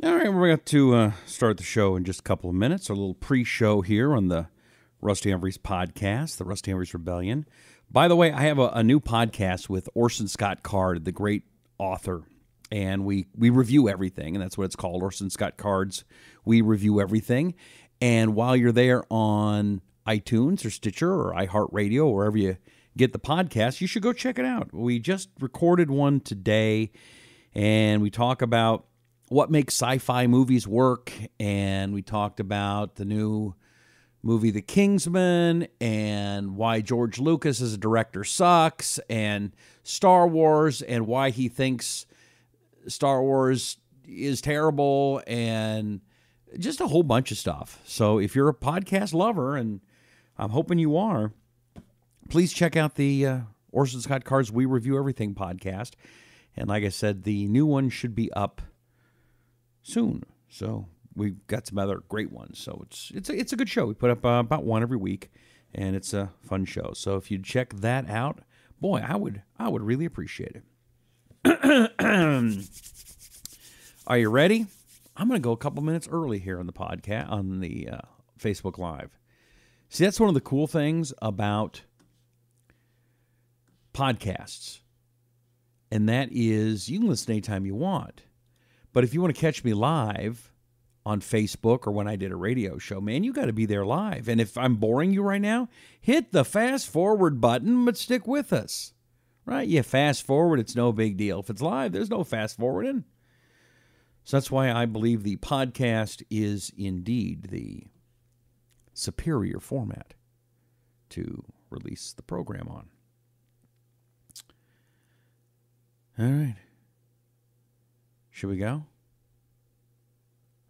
All right, we're going to start the show in just a couple of minutes. Our little pre-show here on the Rusty Humphries podcast, the Rusty Humphries Rebellion. By the way, I have a new podcast with Orson Scott Card, the great author, and we review everything, and that's what it's called, Orson Scott Card's We Review Everything. And while you're there on iTunes or Stitcher or iHeartRadio, or wherever you get the podcast, you should go check it out. We just recorded one today, and we talk about what makes sci-fi movies work, and we talked about the new movie The Kingsman, and why George Lucas as a director sucks, and Star Wars, and why he thinks Star Wars is terrible, and just a whole bunch of stuff. So if you're a podcast lover, and I'm hoping you are, please check out the Orson Scott Card's We Review Everything podcast. And like I said, the new one should be up soon. So we've got some other great ones. So it's a good show. We put up about one every week, and it's a fun show. So if you check that out, boy, I would really appreciate it. Are you ready? I'm going to go a couple minutes early here on the podcast, on the Facebook Live. See, that's one of the cool things about podcasts, and that is you can listen anytime you want. But if you want to catch me live on Facebook or when I did a radio show, man, you got to be there live. And if I'm boring you right now, hit the fast forward button, but stick with us, right? You fast forward, it's no big deal. If it's live, there's no fast forwarding. So that's why I believe the podcast is indeed the superior format to release the program on. All right. Should we go?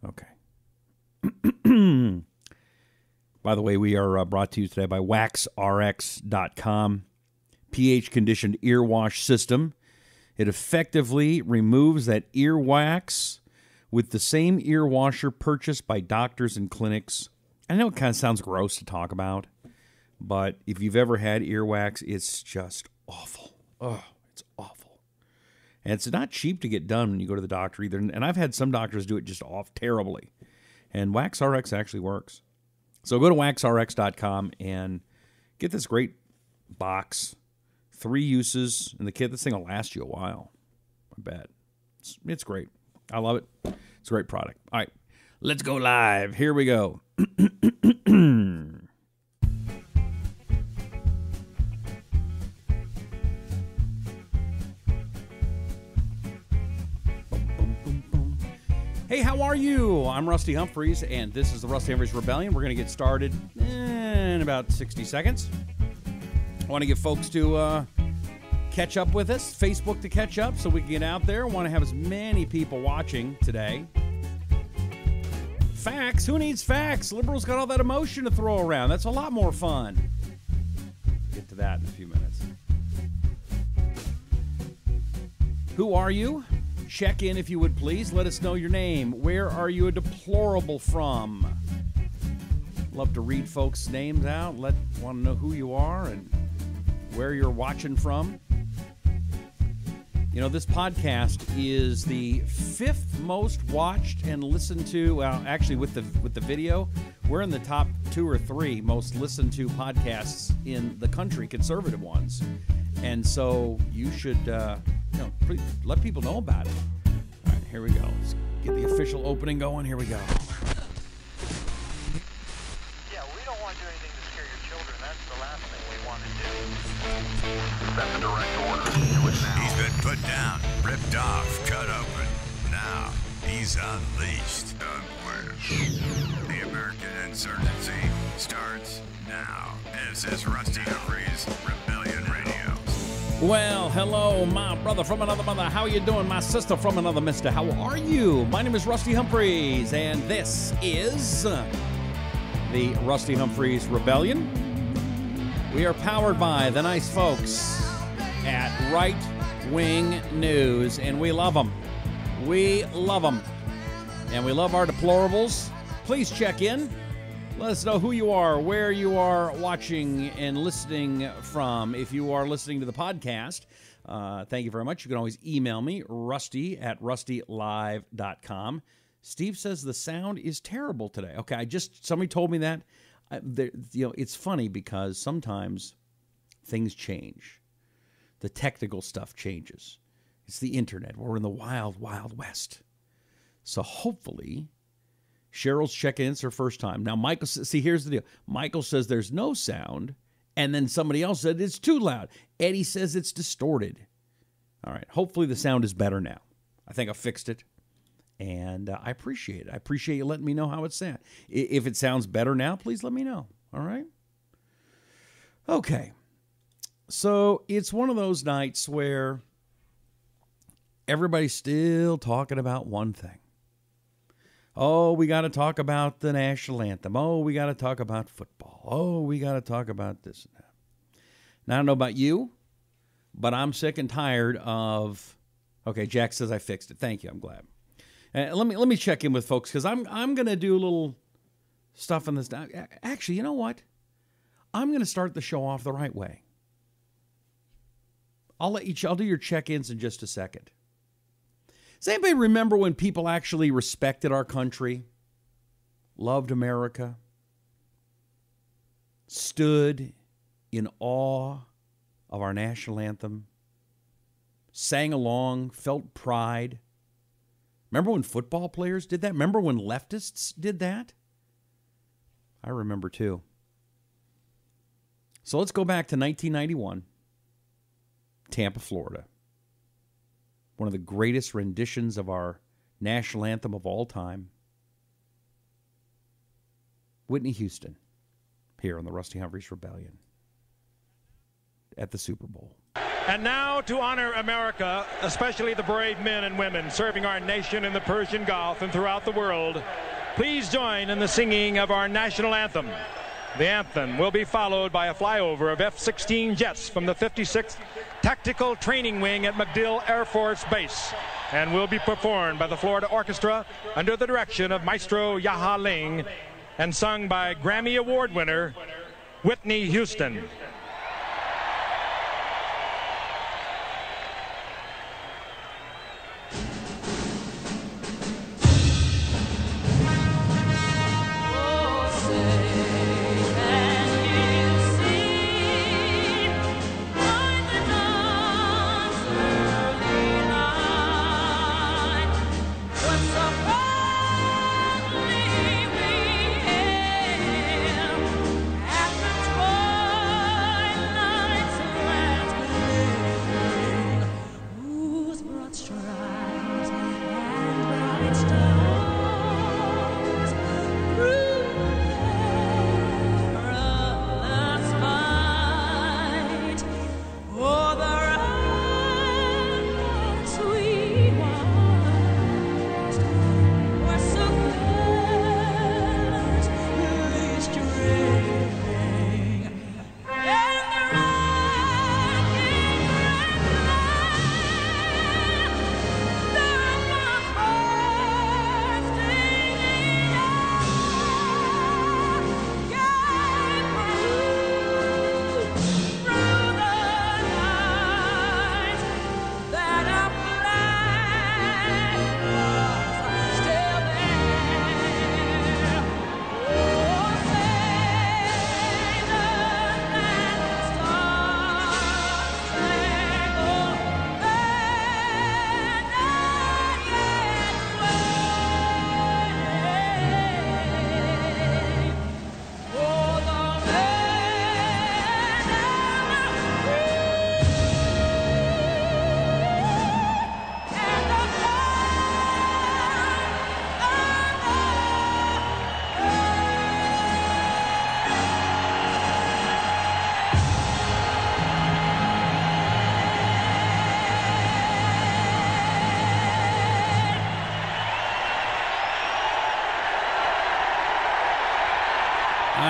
Okay. By the way, we are brought to you today by WaxRx.com, pH-conditioned ear wash system. It effectively removes that ear wax with the same ear washer purchased by doctors and clinics. I know it kind of sounds gross to talk about, but if you've ever had ear wax, it's just awful. Oh, it's awful. And it's not cheap to get done when you go to the doctor either. And I've had some doctors do it just off terribly. And WaxRx actually works. So go to WaxRx.com and get this great box. 3 uses in the kit. This thing will last you a while, I bet. It's great. I love it. It's a great product. All right, let's go live. Here we go. Hey, how are you? I'm Rusty Humphries, and this is the Rusty Humphries Rebellion. We're going to get started in about 60 seconds. I want to get folks to catch up with us, Facebook to catch up so we can get out there. I want to have as many people watching today. Facts. Who needs facts? Liberals got all that emotion to throw around. That's a lot more fun. Get to that in a few minutes. Who are you? Check in if you would, please. Let us know your name. Where are you a deplorable from? Love to read folks' names out. Want to know who you are and where you're watching from. You know, this podcast is the 5th most watched and listened to. Well, actually, with the video, we're in the top 2 or 3 most listened to podcasts in the country, conservative ones. And so you should let people know about it. All right, here we go. Let's get the official opening going. Here we go. Yeah, we don't want to do anything to scare your children. That's the last thing we want to do. That's a direct order. Do it now. He's been put down, ripped off, cut open. Now he's unleashed. Unleashed. The American insurgency starts now. This is Rusty Humphries Rebellion Radio. Well, hello, my brother from another mother. How are you doing? My sister from another mister. How are you? My name is Rusty Humphries, and this is the Rusty Humphries Rebellion. We are powered by the nice folks at Right Wing News, and we love them. We love them. And we love our deplorables. Please check in. Let us know who you are, where you are watching and listening from. If you are listening to the podcast, thank you very much. You can always email me, Rusty at RustyLive.com. Steve says the sound is terrible today. Okay, somebody told me that. It's funny because sometimes things change. The technical stuff changes. It's the internet. We're in the wild, wild west. So hopefully, Cheryl's checking in. It's her first time. Now, Michael says, see, here's the deal. Michael says there's no sound, and then somebody else said it's too loud. Eddie says it's distorted. All right, hopefully the sound is better now. I think I fixed it, and I appreciate it. I appreciate you letting me know how it sounds. If it sounds better now, please let me know, all right? Okay, so it's one of those nights where everybody's still talking about one thing. Oh, we got to talk about the national anthem. Oh, we got to talk about football. Oh, we got to talk about this and that. Now, I don't know about you, but I'm sick and tired of... Okay, Jack says I fixed it. Thank you. I'm glad. Let me check in with folks because I'm going to do a little stuff on this. Actually, you know what? I'm going to start the show off the right way. I'll do your check-ins in just a second. Does anybody remember when people actually respected our country, loved America, stood in awe of our national anthem, sang along, felt pride? Remember when football players did that? Remember when leftists did that? I remember too. So let's go back to 1991, Tampa, Florida. One of the greatest renditions of our national anthem of all time. Whitney Houston, here on the Rusty Humphries Rebellion at the Super Bowl. And now to honor America, especially the brave men and women serving our nation in the Persian Gulf and throughout the world, please join in the singing of our national anthem. The anthem will be followed by a flyover of F-16 jets from the 56th Tactical Training Wing at MacDill Air Force Base and will be performed by the Florida Orchestra under the direction of Maestro Yaha Ling and sung by Grammy Award winner Whitney Houston.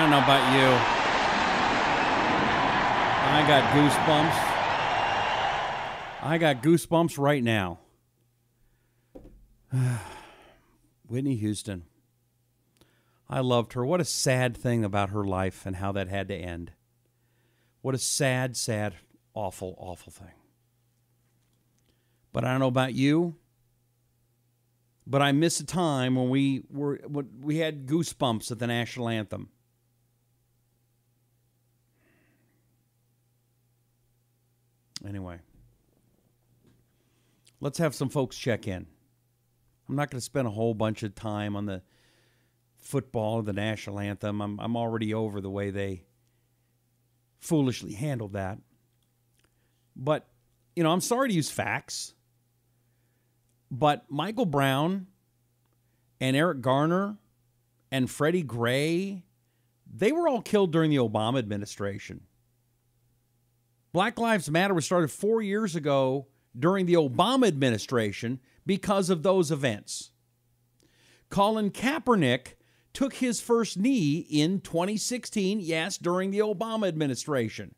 About you, I got goosebumps. I got goosebumps right now. Whitney Houston, I loved her. What a sad thing about her life and how that had to end. What a sad, sad, awful, awful thing. But I don't know about you, But I miss a time when we had goosebumps at the national anthem. Anyway, let's have some folks check in. I'm not going to spend a whole bunch of time on the football or the national anthem. I'm already over the way they foolishly handled that. But, you know, I'm sorry to use facts, but Michael Brown and Eric Garner and Freddie Gray, they were all killed during the Obama administration. Black Lives Matter was started 4 years ago during the Obama administration because of those events. Colin Kaepernick took his first knee in 2016, yes, during the Obama administration.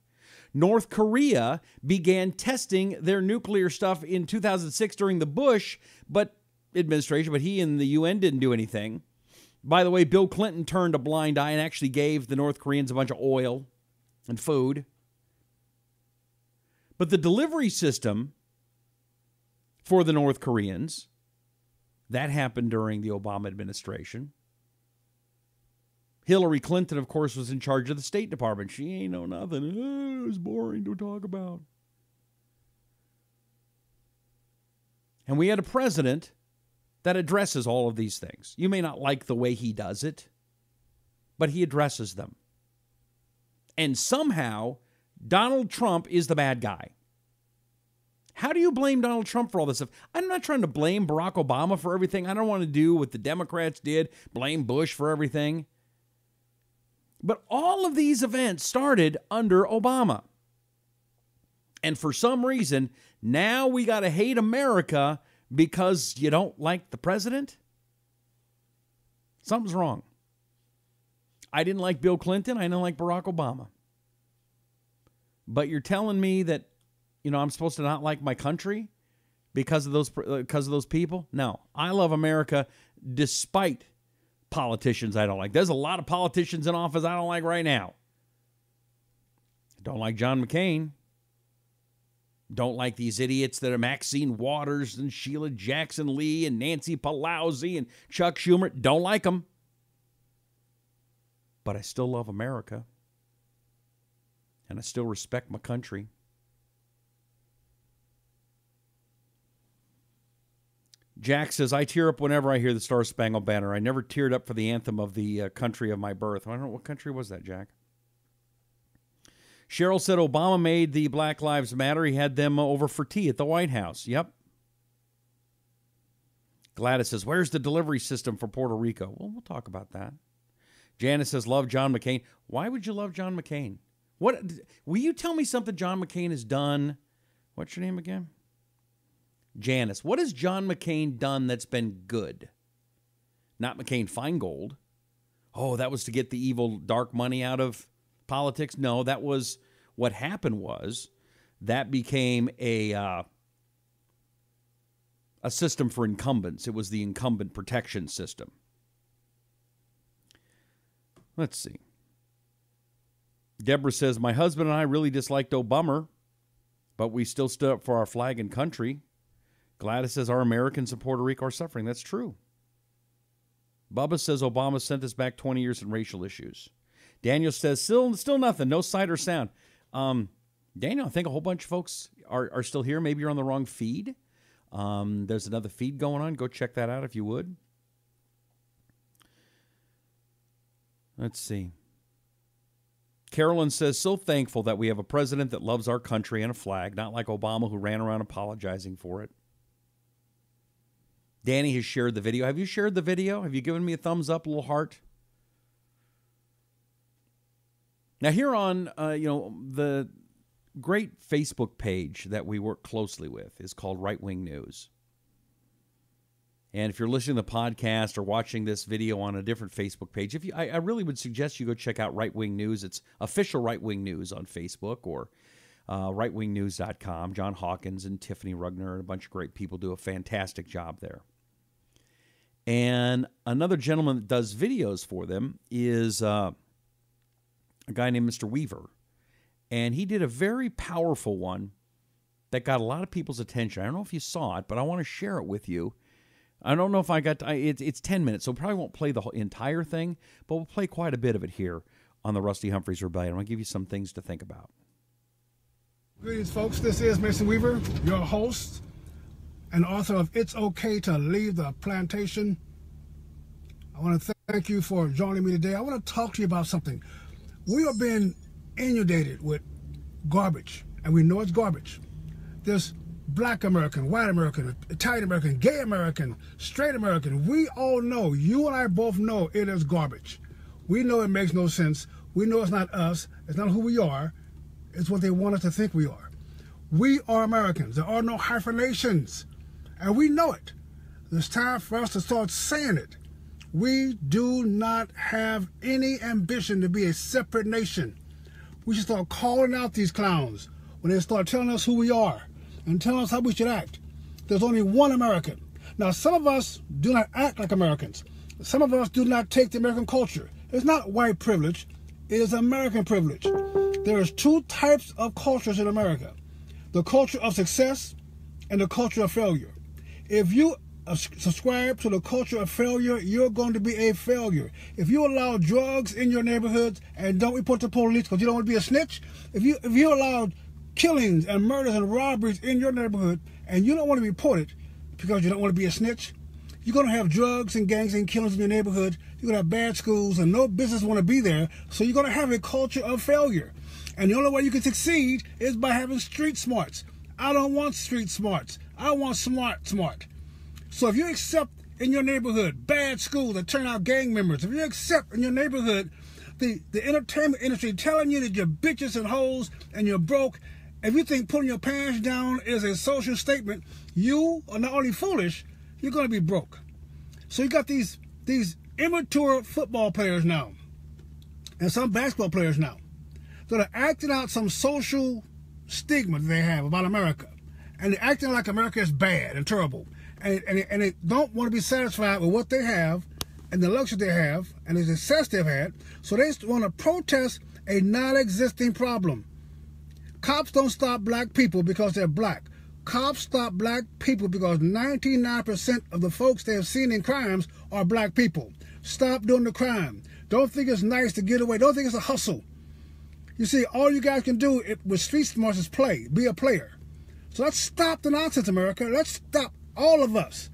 North Korea began testing their nuclear stuff in 2006 during the Bush administration, but he and the UN didn't do anything. By the way, Bill Clinton turned a blind eye and actually gave the North Koreans a bunch of oil and food. But the delivery system for the North Koreans, that happened during the Obama administration. Hillary Clinton, of course, was in charge of the State Department. She ain't know nothing. It was boring to talk about. And we had a president that addresses all of these things. You may not like the way he does it, but he addresses them. And somehow, Donald Trump is the bad guy. How do you blame Donald Trump for all this stuff? I'm not trying to blame Barack Obama for everything. I don't want to do what the Democrats did, blame Bush for everything. But all of these events started under Obama. And for some reason, now we got to hate America because you don't like the president? Something's wrong. I didn't like Bill Clinton. I didn't like Barack Obama. But you're telling me that, you know, I'm supposed to not like my country because of those people? No, I love America despite politicians I don't like. There's a lot of politicians in office I don't like right now. I don't like John McCain. Don't like these idiots that are Maxine Waters and Sheila Jackson Lee and Nancy Pelosi and Chuck Schumer. Don't like them. But I still love America. And I still respect my country. Jack says, I tear up whenever I hear the Star Spangled Banner. I never teared up for the anthem of the country of my birth. I don't know, what country was that, Jack? Cheryl said, Obama made the Black Lives Matter. He had them over for tea at the White House. Yep. Gladys says, where's the delivery system for Puerto Rico? Well, we'll talk about that. Janice says, love John McCain. Why would you love John McCain? What? Will you tell me something John McCain has done? What's your name again? Janice, what has John McCain done that's been good? Not McCain-Feingold. Oh, that was to get the evil dark money out of politics? No, that was what happened was that became a system for incumbents. It was the incumbent protection system. Let's see. Deborah says, my husband and I really disliked Obama, but we still stood up for our flag and country. Gladys says, our Americans in Puerto Rico are suffering. That's true. Bubba says, Obama sent us back 20 years in racial issues. Daniel says, still nothing. No sight or sound. Daniel, I think a whole bunch of folks are still here. Maybe you're on the wrong feed. There's another feed going on. Go check that out if you would. Let's see. Carolyn says, so thankful that we have a president that loves our country and a flag, not like Obama who ran around apologizing for it. Danny has shared the video. Have you shared the video? Have you given me a thumbs up, a little heart? Now here on, the great Facebook page that we work closely with is called Right Wing News. And if you're listening to the podcast or watching this video on a different Facebook page, I really would suggest you go check out Right Wing News. It's official Right Wing News on Facebook or rightwingnews.com. John Hawkins and Tiffany Rugner and a bunch of great people do a fantastic job there. And another gentleman that does videos for them is a guy named Mr. Weaver. And he did a very powerful one that got a lot of people's attention. I don't know if you saw it, but I want to share it with you I don't know if I got to, it's 10 minutes, so probably won't play the whole entire thing, but we'll play quite a bit of it here on the Rusty Humphries Rebellion. I'm going to give you some things to think about. Greetings, folks. This is Mason Weaver, your host and author of It's Okay to Leave the Plantation. I want to thank you for joining me today. I want to talk to you about something. We are being inundated with garbage, and we know it's garbage. There's Black American, white American, Italian American, gay American, straight American. We all know, you and I both know, it is garbage. We know it makes no sense. We know it's not us. It's not who we are. It's what they want us to think we are. We are Americans. There are no hyphenations. And we know it. It's time for us to start saying it. We do not have any ambition to be a separate nation. We should start calling out these clowns when they start telling us who we are and telling us how we should act. There's only one American. Now, some of us do not act like Americans. Some of us do not take the American culture. It's not white privilege, it is American privilege. There is two types of cultures in America, the culture of success and the culture of failure. If you subscribe to the culture of failure, you're going to be a failure. If you allow drugs in your neighborhoods and don't report to police because you don't want to be a snitch, if you allow killings and murders and robberies in your neighborhood and you don't want to report it because you don't want to be a snitch, you're going to have drugs and gangs and killings in your neighborhood. You're going to have bad schools and no business want to be there, so you're going to have a culture of failure. And the only way you can succeed is by having street smarts. I don't want street smarts. I want smart. So if you accept in your neighborhood bad schools that turn out gang members, if you accept in your neighborhood the entertainment industry telling you that you're bitches and hoes and you're broke, if you think pulling your pants down is a social statement, you are not only foolish, you're going to be broke. So you got these immature football players now and some basketball players now that are acting out some social stigma they have about America. And they're acting like America is bad and terrible. And they don't want to be satisfied with what they have and the luxury they have and the success they've had. So they want to protest a non-existing problem. Cops don't stop black people because they're black. Cops stop black people because 99% of the folks they have seen in crimes are black people. Stop doing the crime. Don't think it's nice to get away. Don't think it's a hustle. You see, all you guys can do with street smarts is play, be a player. So let's stop the nonsense, America. Let's stop all of us.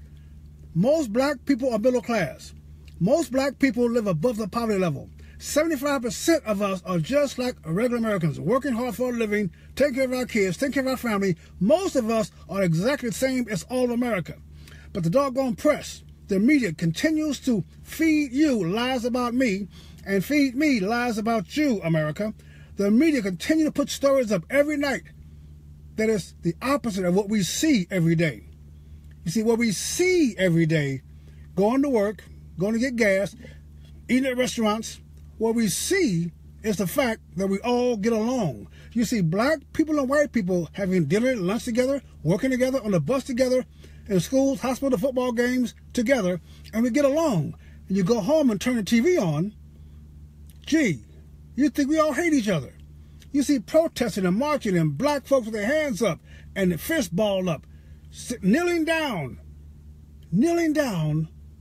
Most black people are middle class. Most black people live above the poverty level. 75% of us are just like regular Americans, working hard for a living, taking care of our kids, taking care of our family. Most of us are exactly the same as all of America. But the doggone press, the media, continues to feed you lies about me and feed me lies about you, America. The media continue to put stories up every night that is the opposite of what we see every day. You see, what we see every day, going to work, going to get gas, eating at restaurants, what we see is the fact that we all get along. You see, black people and white people having dinner and lunch together, working together, on the bus together, in schools, hospitals, football games together, and we get along. And you go home and turn the TV on, gee, you think we all hate each other. You see protesting and marching and black folks with their hands up and their fist ball up, kneeling down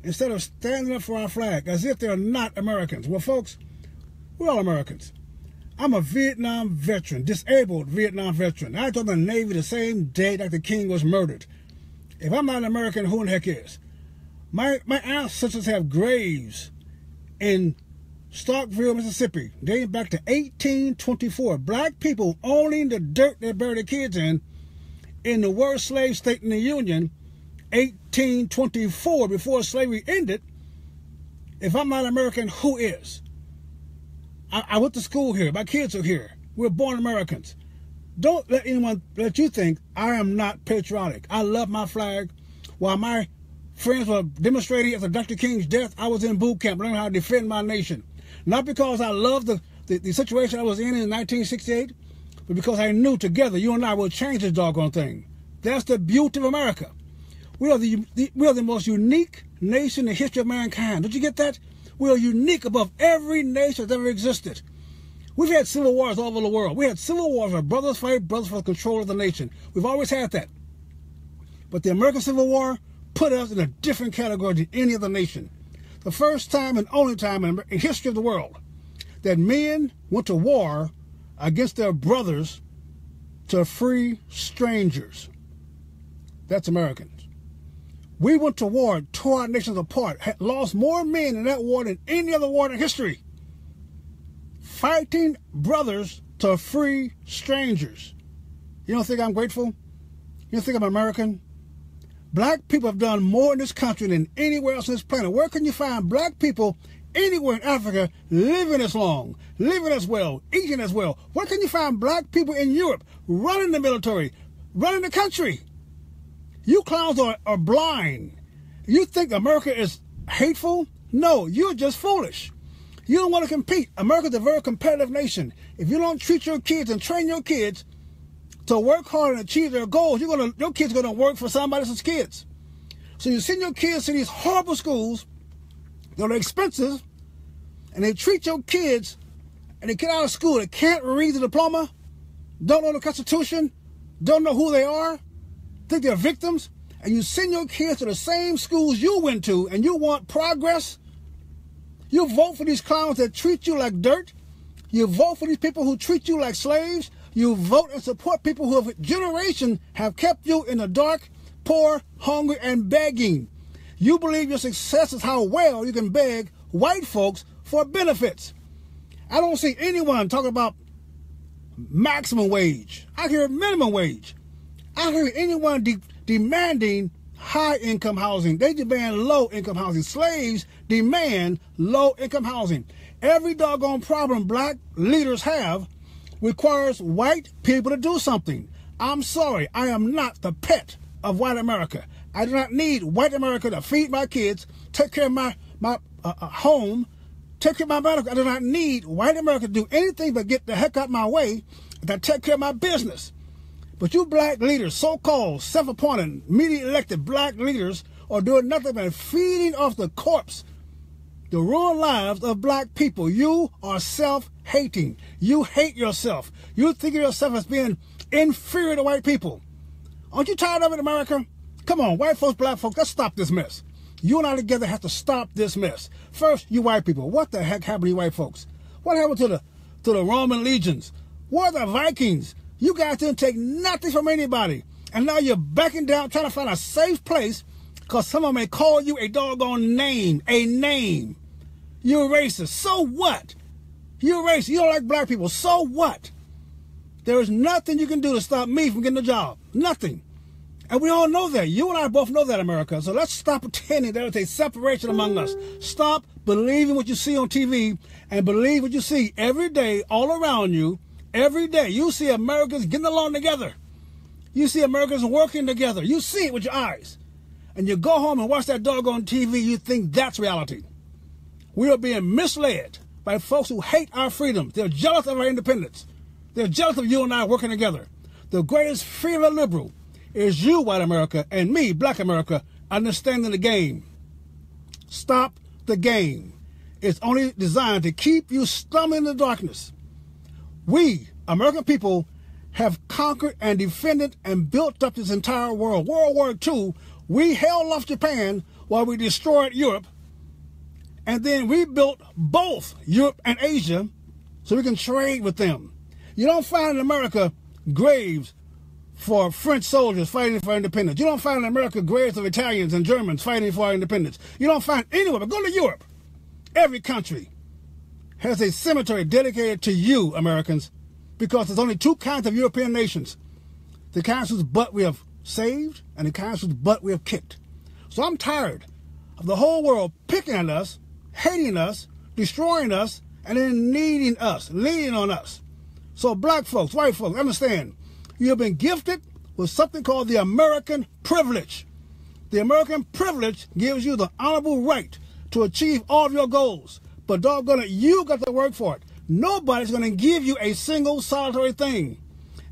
instead of standing up for our flag as if they're not Americans. Well, folks, we're all Americans. I'm a Vietnam veteran, disabled Vietnam veteran. I joined the Navy the same day Dr. King was murdered. If I'm not an American, who in the heck is? My ancestors have graves in Starkville, Mississippi, dating back to 1824. Black people owning the dirt they buried their kids in the worst slave state in the Union, 1824, before slavery ended. If I'm not an American, who is? I went to school here. My kids are here. We're born Americans. Don't let anyone let you think I am not patriotic. I love my flag. While my friends were demonstrating after Dr. King's death, I was in boot camp learning how to defend my nation. Not because I loved the situation I was in 1968, but because I knew together you and I will change this doggone thing. That's the beauty of America. We are the most unique nation in the history of mankind. Don't you get that? We are unique above every nation that's ever existed. We've had civil wars all over the world. We had civil wars where brothers fight brothers for the control of the nation. We've always had that. But the American Civil War put us in a different category than any other nation. The first time and only time in the history of the world that men went to war against their brothers to free strangers. That's Americans. We went to war, tore our nations apart, had lost more men in that war than any other war in history. Fighting brothers to free strangers. You don't think I'm grateful? You don't think I'm American? Black people have done more in this country than anywhere else on this planet. Where can you find black people anywhere in Africa living as long, living as well, eating as well? Where can you find black people in Europe running the military, running the country? You clowns are blind. You think America is hateful? No, you're just foolish. You don't want to compete. America's a very competitive nation. If you don't treat your kids and train your kids to work hard and achieve their goals, your kids are going to work for somebody else's kids. So you send your kids to these horrible schools that are expensive, and they treat your kids, and they get out of school, they can't read the diploma, don't know the Constitution, don't know who they are, think they're victims, and you send your kids to the same schools you went to, and you want progress. You vote for these clowns that treat you like dirt. You vote for these people who treat you like slaves. You vote and support people who, for generations, have kept you in the dark, poor, hungry, and begging. You believe your success is how well you can beg white folks for benefits. I don't see anyone talking about maximum wage. I hear minimum wage. I hear anyone demanding high-income housing. They demand low-income housing. Slaves demand low-income housing. Every doggone problem black leaders have requires white people to do something. I'm sorry, I am not the pet of white America. I do not need white America to feed my kids, take care of my home, take care of my medical. I do not need white America to do anything but get the heck out of my way to take care of my business. But you black leaders, so-called, self-appointed, media-elected black leaders are doing nothing but feeding off the corpse, the ruined lives of black people. You are self-hating. You hate yourself. You think of yourself as being inferior to white people. Aren't you tired of it, America? Come on, white folks, black folks, let's stop this mess. You and I together have to stop this mess. First, you white people. What the heck happened to you white folks? What happened to the Roman legions? Where are the Vikings? You guys didn't take nothing from anybody. And now you're backing down, trying to find a safe place because someone may call you a doggone name, a name. You're racist. So what? You're racist. You don't like black people. So what? There is nothing you can do to stop me from getting a job. Nothing. And we all know that. You and I both know that, America. So let's stop pretending there is a separation among us. Stop believing what you see on TV and believe what you see every day all around you. Every day, you see Americans getting along together. You see Americans working together. You see it with your eyes. And you go home and watch that doggone TV, you think that's reality. We are being misled by folks who hate our freedom. They're jealous of our independence. They're jealous of you and I working together. The greatest fear of a liberal is you, white America, and me, black America, understanding the game. Stop the game. It's only designed to keep you stumbling in the darkness. We, American people, have conquered and defended and built up this entire world. World War II, we held off Japan while we destroyed Europe. And then we built both Europe and Asia so we can trade with them. You don't find in America graves for French soldiers fighting for independence. You don't find in America graves of Italians and Germans fighting for our independence. You don't find anywhere, but go to Europe. Every country has a cemetery dedicated to you, Americans, because there's only two kinds of European nations. The kinds whose butt we have saved and the kinds whose butt we have kicked. So I'm tired of the whole world picking at us, hating us, destroying us, and then needing us, leaning on us. So black folks, white folks, understand, you have been gifted with something called the American privilege. The American privilege gives you the honorable right to achieve all of your goals. But doggone it, you got to work for it. Nobody's going to give you a single solitary thing.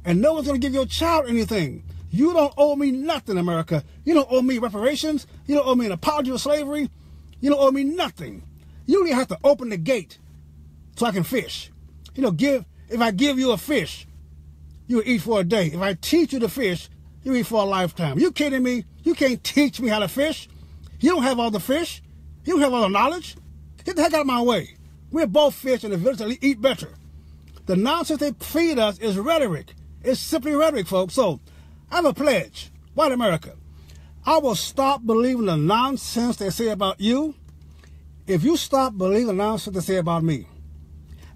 And no one's going to give your child anything. You don't owe me nothing, America. You don't owe me reparations. You don't owe me an apology for slavery. You don't owe me nothing. You don't even have to open the gate so I can fish. You know, if I give you a fish, you'll eat for a day. If I teach you to fish, You eat for a lifetime. You kidding me? You can't teach me how to fish? You don't have all the fish? You don't have all the knowledge? Get the heck out of my way. We're both fish and eventually eat better. The nonsense they feed us is rhetoric. It's simply rhetoric, folks. So I have a pledge, White America. I will stop believing the nonsense they say about you if you stop believing the nonsense they say about me.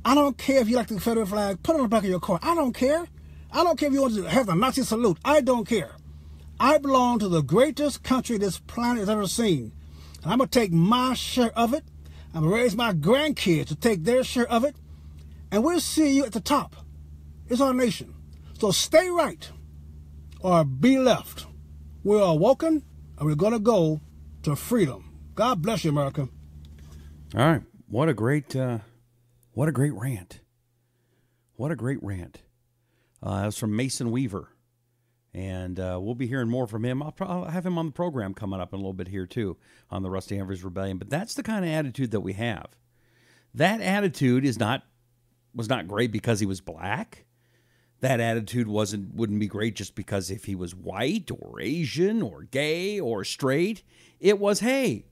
I don't care if you like the Confederate flag, put it on the back of your car. I don't care. I don't care if you want to have the Nazi salute. I don't care. I belong to the greatest country this planet has ever seen. And I'm going to take my share of it. I'm going to raise my grandkids to take their share of it. And we'll see you at the top. It's our nation. So stay right or be left. We're awoken and we're going to go to freedom. God bless you, America. All right. What a great rant. What a great rant. It was from Mason Weaver. And we'll be hearing more from him. I'll have him on the program coming up in a little bit here, too, on the Rusty Humphries Rebellion. But that's the kind of attitude that we have. That attitude is was not great because he was black. That attitude wouldn't be great just because if he was white or Asian or gay or straight. It was, hey,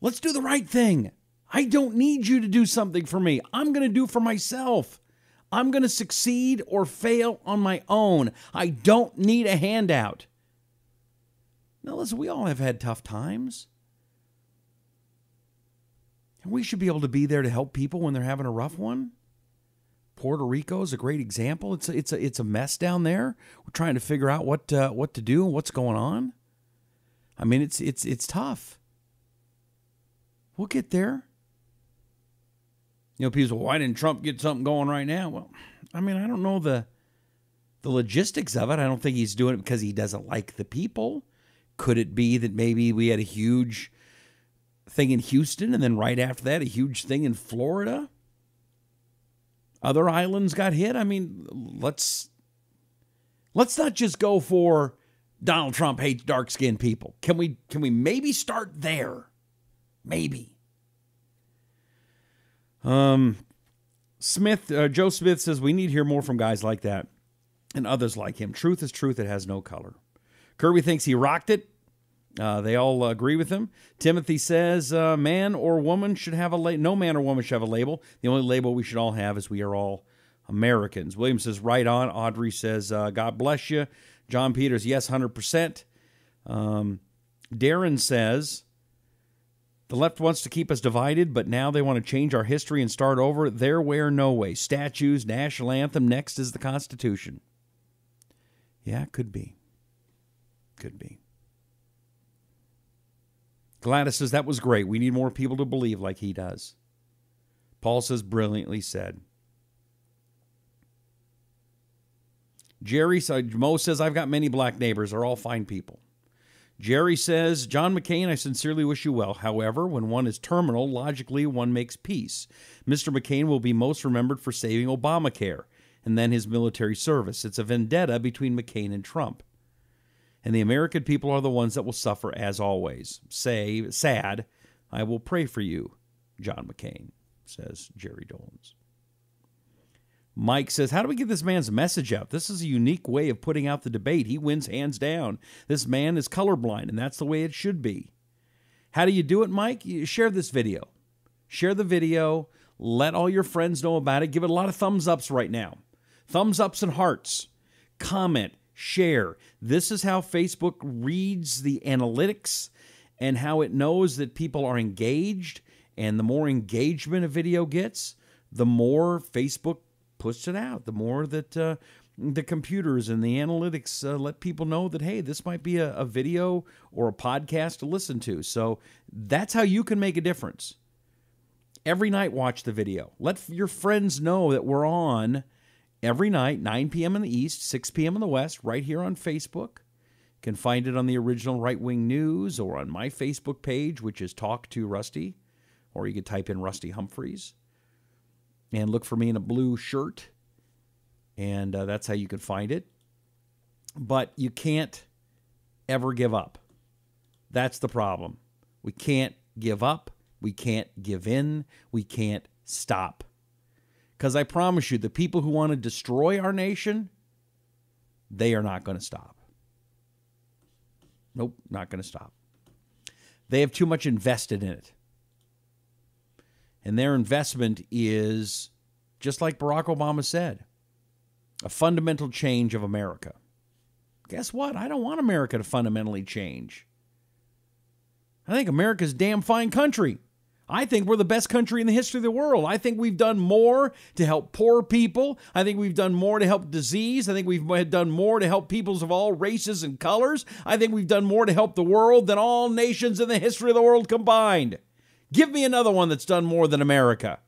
let's do the right thing. I don't need you to do something for me. I'm going to do for myself. I'm going to succeed or fail on my own. I don't need a handout. Now, listen, we all have had tough times. And we should be able to be there to help people when they're having a rough one. Puerto Rico is a great example. It's a mess down there. We're trying to figure out what to do and what's going on. I mean, it's tough. We'll get there. You know, people say, well, why didn't Trump get something going right now? Well, I mean, I don't know the logistics of it. I don't think he's doing it because he doesn't like the people. Could it be that maybe we had a huge thing in Houston and then right after that, a huge thing in Florida? Other islands got hit. I mean, let's not just go for Donald Trump hates dark-skinned people. Can we maybe start there? Maybe. Joe Smith says, we need to hear more from guys like that and others like him. Truth is truth. It has no color. Kirby thinks he rocked it. They all agree with him. Timothy says, no man or woman should have a label. The only label we should all have is we are all Americans. William says, right on. Audrey says, God bless you. John Peters, yes, 100%. Darren says, the left wants to keep us divided, but now they want to change our history and start over. Their way or no way. Statues, national anthem, next is the Constitution. Yeah, could be. Could be. Gladys says, that was great. We need more people to believe like he does. Paul says, brilliantly said. Mo says, I've got many black neighbors. They're all fine people. Jerry says, John McCain, I sincerely wish you well. However, when one is terminal, logically one makes peace. Mr. McCain will be most remembered for saving Obamacare and then his military service. It's a vendetta between McCain and Trump. And the American people are the ones that will suffer as always. Sad, I will pray for you, John McCain, says Jerry Dolans. Mike says, how do we get this man's message out? This is a unique way of putting out the debate. He wins hands down. This man is colorblind, and that's the way it should be. How do you do it, Mike? You share this video. Share the video. Let all your friends know about it. Give it a lot of thumbs-ups right now. Thumbs-ups and hearts. Comment. Share. This is how Facebook reads the analytics and how it knows that people are engaged. And the more engagement a video gets, the more Facebook puts it out, the more that the computers and the analytics let people know that, hey, this might be a video or a podcast to listen to. So that's how you can make a difference. Every night, watch the video. Let your friends know that we're on every night, 9 p.m. in the East, 6 p.m. in the West, right here on Facebook. You can find it on the original Right Wing News or on my Facebook page, which is Talk to Rusty, or you could type in Rusty Humphries. And look for me in a blue shirt. And that's how you can find it. But you can't ever give up. That's the problem. We can't give up. We can't give in. We can't stop. Because I promise you, the people who want to destroy our nation, They are not going to stop. Nope, not going to stop. They have too much invested in it. And their investment is, just like Barack Obama said, a fundamental change of America. Guess what? I don't want America to fundamentally change. I think America's a damn fine country. I think we're the best country in the history of the world. I think we've done more to help poor people. I think we've done more to help disease. I think we've done more to help peoples of all races and colors. I think we've done more to help the world than all nations in the history of the world combined. Give me another one that's done more than America.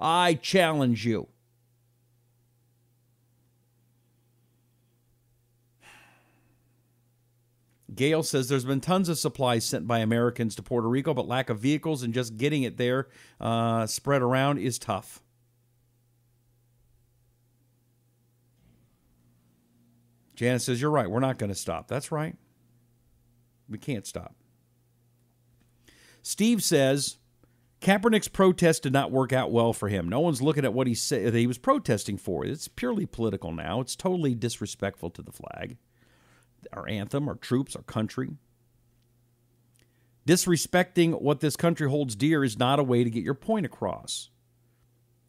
I challenge you. Gail says there's been tons of supplies sent by Americans to Puerto Rico, but lack of vehicles and just getting it there spread around is tough. Janice says, you're right. We're not going to stop. That's right. We can't stop. Steve says Kaepernick's protest did not work out well for him. No one's looking at what he said that he was protesting for. It's purely political now. It's totally disrespectful to the flag, our anthem, our troops, our country. Disrespecting what this country holds dear is not a way to get your point across.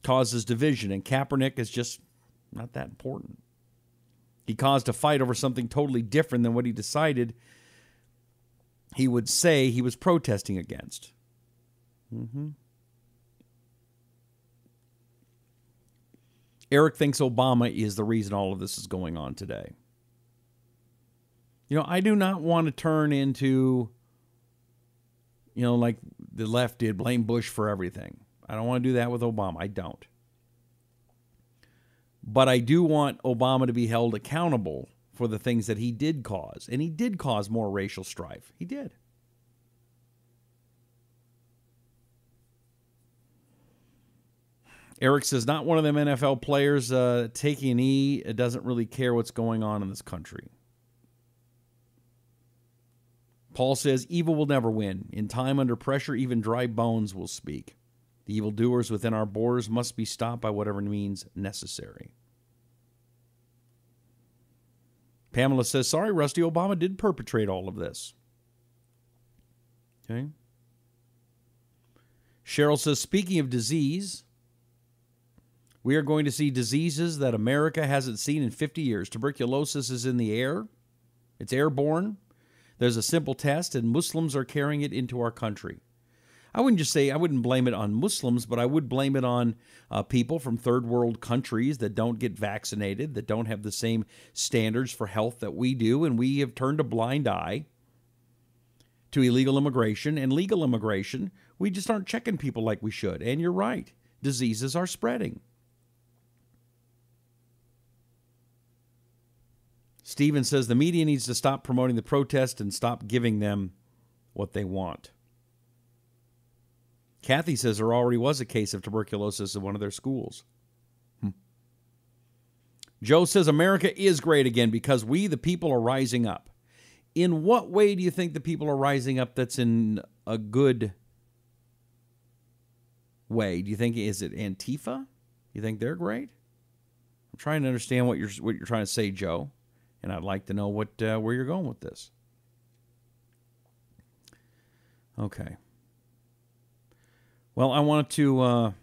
Causes division, and Kaepernick is just not that important. He caused a fight over something totally different than what he decided he would say he was protesting against. Eric thinks Obama is the reason all of this is going on today. You know, I do not want to turn into, you know, like the left did, blame Bush for everything. I don't want to do that with Obama. I don't. But I do want Obama to be held accountable for the things that he did cause. And he did cause more racial strife. He did. Eric says, not one of them NFL players taking a knee doesn't really care what's going on in this country. Paul says, evil will never win. In time under pressure, even dry bones will speak. The evildoers within our borders must be stopped by whatever means necessary. Pamela says, sorry, Rusty, Obama did perpetrate all of this. Okay. Cheryl says, speaking of disease, we are going to see diseases that America hasn't seen in 50 years. Tuberculosis is in the air. It's airborne. There's a simple test, and Muslims are carrying it into our country. I wouldn't just say, I wouldn't blame it on Muslims, but I would blame it on people from third world countries that don't get vaccinated, that don't have the same standards for health that we do, and we have turned a blind eye to illegal immigration and legal immigration. We just aren't checking people like we should, and you're right. Diseases are spreading. Steven says the media needs to stop promoting the protest and stop giving them what they want. Kathy says there already was a case of tuberculosis in one of their schools. Joe says America is great again because we, the people, are rising up. In what way do you think the people are rising up that's in a good way? Do you think, is it Antifa? You think they're great? I'm trying to understand what you're trying to say, Joe. And I'd like to know what where you're going with this. Okay. Well, I want to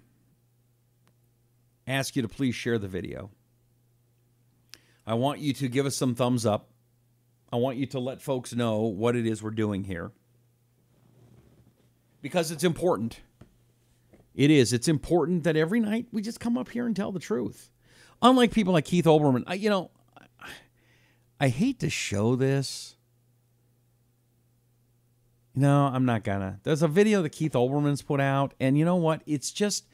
ask you to please share the video. I want you to give us some thumbs up. I want you to let folks know what it is we're doing here. Because it's important. It is. It's important that every night we just come up here and tell the truth. Unlike people like Keith Olbermann, you know, I hate to show this. No, I'm not gonna. There's a video that Keith Olbermann's put out, and you know what? It's just,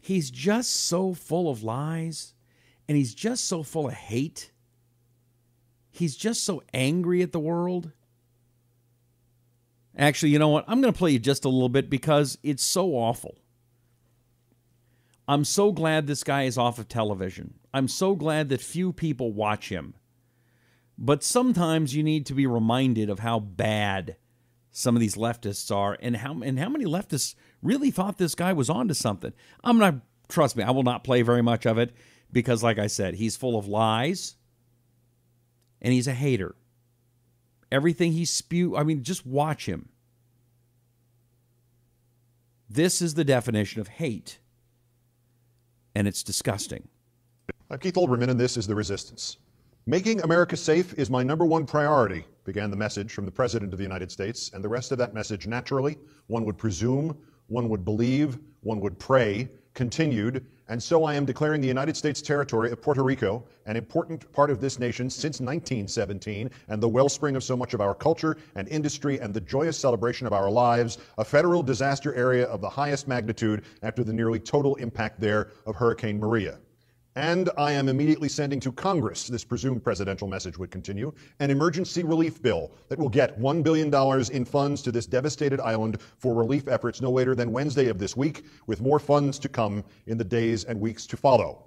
he's just so full of lies, and he's just so full of hate. He's just so angry at the world. Actually, you know what? I'm gonna play you just a little bit because it's so awful. I'm so glad this guy is off of television. I'm so glad that few people watch him. But sometimes you need to be reminded of how bad some of these leftists are and how many leftists really thought this guy was onto something. I'm not, trust me, I will not play very much of it because, like I said, he's full of lies. and he's a hater. Everything he spews, I mean, just watch him. This is the definition of hate, and it's disgusting. I'm Keith Olbermann, and this is The Resistance. Making America safe is my #1 priority, began the message from the President of the United States, and the rest of that message, naturally, one would presume, one would believe, one would pray, continued, and so I am declaring the United States territory of Puerto Rico an important part of this nation since 1917 and the wellspring of so much of our culture and industry and the joyous celebration of our lives, a federal disaster area of the highest magnitude after the nearly total impact there of Hurricane Maria. And I am immediately sending to Congress, this presumed presidential message would continue, an emergency relief bill that will get $1 billion in funds to this devastated island for relief efforts no later than Wednesday of this week, with more funds to come in the days and weeks to follow.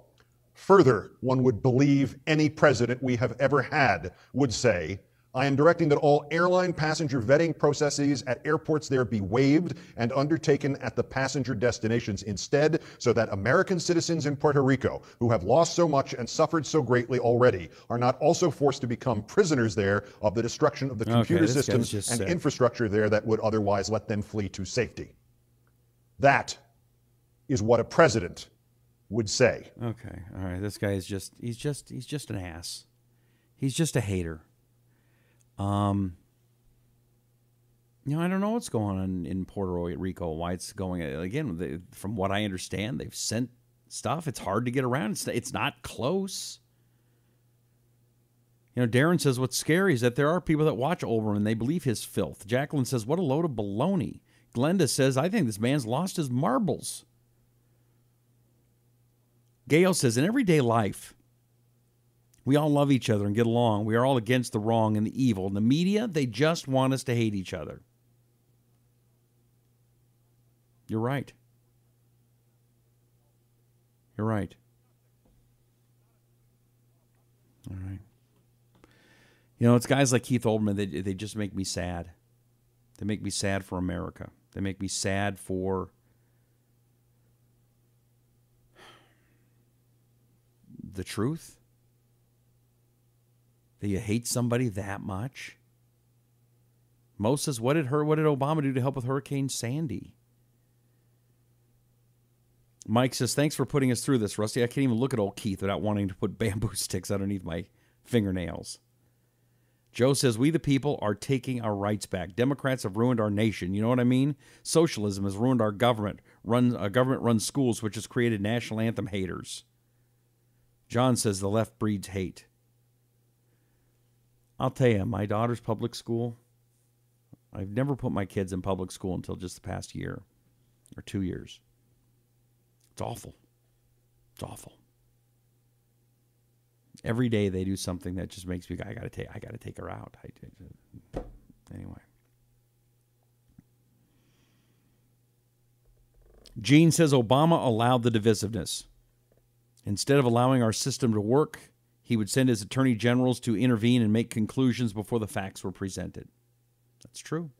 Further, one would believe any president we have ever had would say, I am directing that all airline passenger vetting processes at airports there be waived and undertaken at the passenger destinations instead, so that American citizens in Puerto Rico, who have lost so much and suffered so greatly already, are not also forced to become prisoners there of the destruction of the computer systems and infrastructure there that would otherwise let them flee to safety. That is what a president would say. Okay, all right, this guy is just, he's just an ass. He's just a hater. You know, I don't know what's going on in Puerto Rico, why it's going, again, from what I understand, they've sent stuff. It's hard to get around. It's not close. You know, Darren says what's scary is that there are people that watch Olbermann and they believe his filth. Jacqueline says, what a load of baloney. Glenda says, I think this man's lost his marbles. Gail says, in everyday life, we all love each other and get along. We are all against the wrong and the evil. And the media, they just want us to hate each other. You're right. You're right. All right. You know, it's guys like Keith Olbermann, they just make me sad. They make me sad for America. They make me sad for the truth. Do you hate somebody that much? Mo says, what did Obama do to help with Hurricane Sandy? Mike says, thanks for putting us through this, Rusty. I can't even look at old Keith without wanting to put bamboo sticks underneath my fingernails. Joe says, we the people are taking our rights back. Democrats have ruined our nation. You know what I mean? Socialism has ruined our government. Government-run schools, which has created national anthem haters. John says, the left breeds hate. I'll tell you, my daughter's public school, I've never put my kids in public school until just the past year or 2 years. It's awful. It's awful. Every day they do something that just makes me, I got to take her out. Anyway. Gene says Obama allowed the divisiveness. Instead of allowing our system to work, he would send his attorney generals to intervene and make conclusions before the facts were presented. That's true.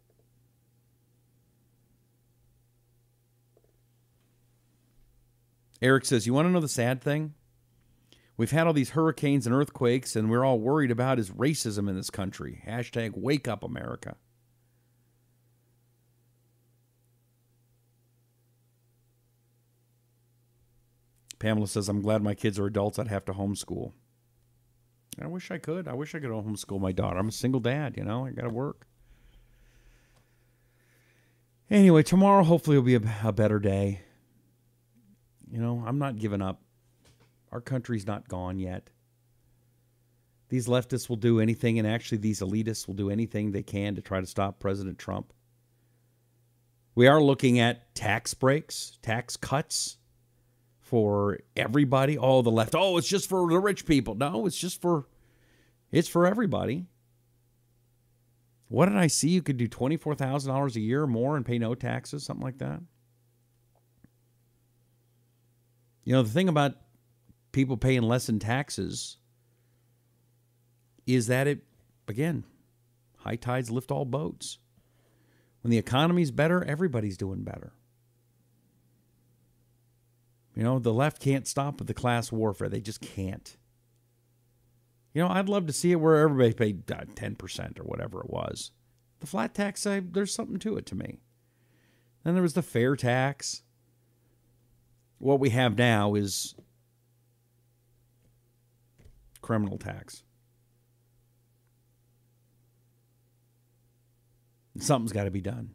Eric says, you want to know the sad thing? We've had all these hurricanes and earthquakes, and we're all worried about is racism in this country. Hashtag wake up, America. Pamela says, I'm glad my kids are adults. I'd have to homeschool. I wish I could. I wish I could homeschool my daughter. I'm a single dad, you know. I got to work. Anyway, tomorrow hopefully will be a better day. You know, I'm not giving up. Our country's not gone yet. These leftists will do anything, and actually these elitists will do anything they can to try to stop President Trump. We are looking at tax breaks, tax cuts. For everybody, all the left. Oh, it's just for the rich people. No, it's for everybody. What did I see? You could do $24,000 a year or more and pay no taxes, something like that. You know, the thing about people paying less in taxes is that it, again, high tides lift all boats. When the economy's better, everybody's doing better. You know, the left can't stop with the class warfare. They just can't. You know, I'd love to see it where everybody paid 10% or whatever it was. The flat tax, there's something to it to me. Then there was the fair tax. What we have now is criminal tax. Something's got to be done.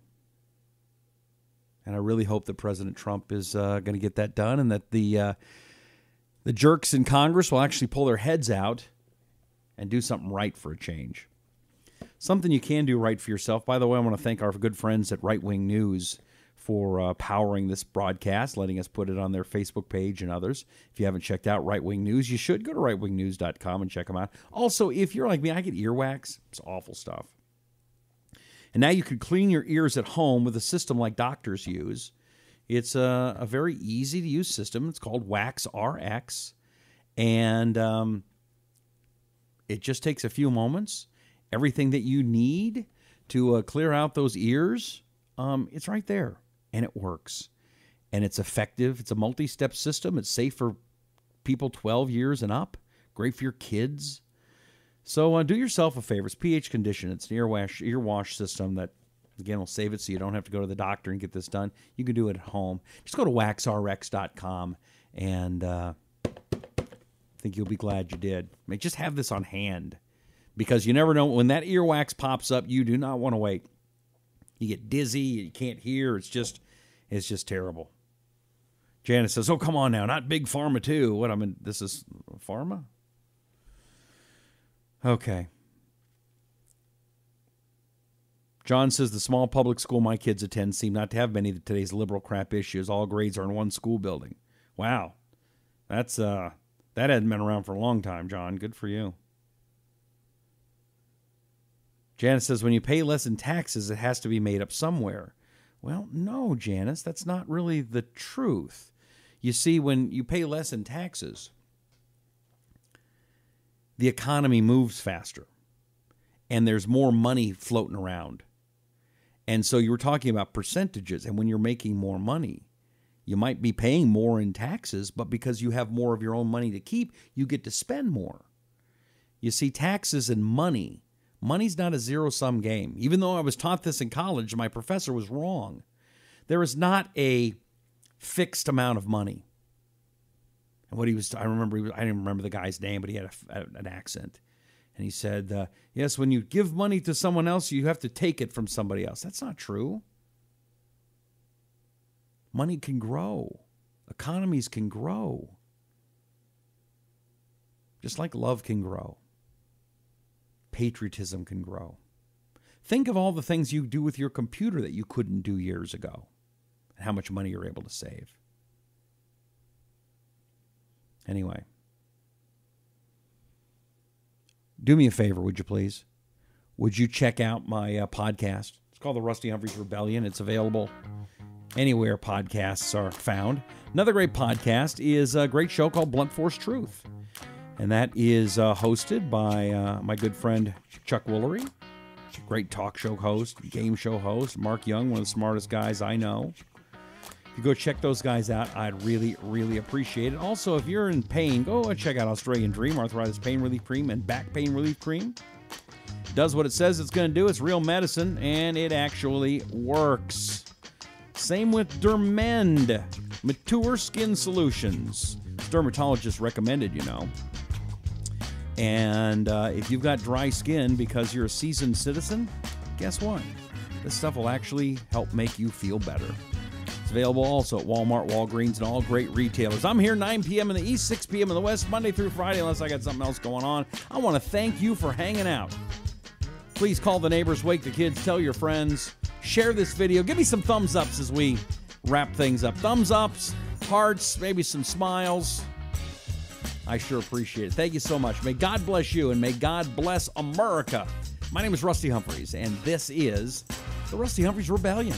And I really hope that President Trump is going to get that done, and that the jerks in Congress will actually pull their heads out and do something right for a change. Something you can do right for yourself. By the way, I want to thank our good friends at Right Wing News for powering this broadcast, letting us put it on their Facebook page and others. If you haven't checked out Right Wing News, you should go to rightwingnews.com and check them out. Also, if you're like me, I get earwax. It's awful stuff. And now you can clean your ears at home with a system like doctors use. It's a very easy-to-use system. It's called WaxRx, and it just takes a few moments. Everything that you need to clear out those ears, it's right there, and it works. And it's effective. It's a multi-step system. It's safe for people 12 years and up, great for your kids. So do yourself a favor. It's pH condition. It's an ear wash system that, again, will save it so you don't have to go to the doctor and get this done. You can do it at home. Just go to waxrx.com, and I think you'll be glad you did. I mean, just have this on hand, because you never know. When that earwax pops up, you do not want to wait. You get dizzy. You can't hear. It's just terrible. Janice says, oh, come on now. Not big pharma, too. What, I mean, this is pharma? Okay. John says, the small public school my kids attend seem not to have many of today's liberal crap issues. All grades are in one school building. Wow. That's that hadn't been around for a long time, John. Good for you. Janice says, when you pay less in taxes, it has to be made up somewhere. Well, no, Janice, that's not really the truth. You see, when you pay less in taxes, the economy moves faster, and there's more money floating around. And so you were talking about percentages, and when you're making more money, you might be paying more in taxes, but because you have more of your own money to keep, you get to spend more. You see, taxes and money, money's not a zero-sum game. Even though I was taught this in college, my professor was wrong. There is not a fixed amount of money. And what he was, I didn't remember the guy's name, but he had an accent. And he said, yes, when you give money to someone else, you have to take it from somebody else. That's not true. Money can grow. Economies can grow. Just like love can grow. Patriotism can grow. Think of all the things you do with your computer that you couldn't do years ago, and how much money you're able to save. Anyway, do me a favor, would you please? Would you check out my podcast? It's called The Rusty Humphries Rebellion. It's available anywhere podcasts are found. Another great podcast is a great show called Blunt Force Truth. And that is hosted by my good friend Chuck Woolery. He's a great talk show host, game show host. Mark Young, one of the smartest guys I know. If you go check those guys out, I'd really, really appreciate it. Also, if you're in pain, go check out Australian Dream, Arthritis Pain Relief Cream, and Back Pain Relief Cream. It does what it says it's going to do. It's real medicine, and it actually works. Same with Dermend, Mature Skin Solutions. It's dermatologist recommended, you know. And if you've got dry skin because you're a seasoned citizen, guess what? This stuff will actually help make you feel better. Available also at Walmart, Walgreens, and all great retailers. I'm here 9 p.m. in the East, 6 p.m. in the West, Monday through Friday, unless I got something else going on. I want to thank you for hanging out. Please call the neighbors, wake the kids, tell your friends, share this video. Give me some thumbs ups as we wrap things up. Thumbs ups, hearts, maybe some smiles. I sure appreciate it. Thank you so much. May God bless you, and may God bless America. My name is Rusty Humphries, and this is the Rusty Humphries Rebellion.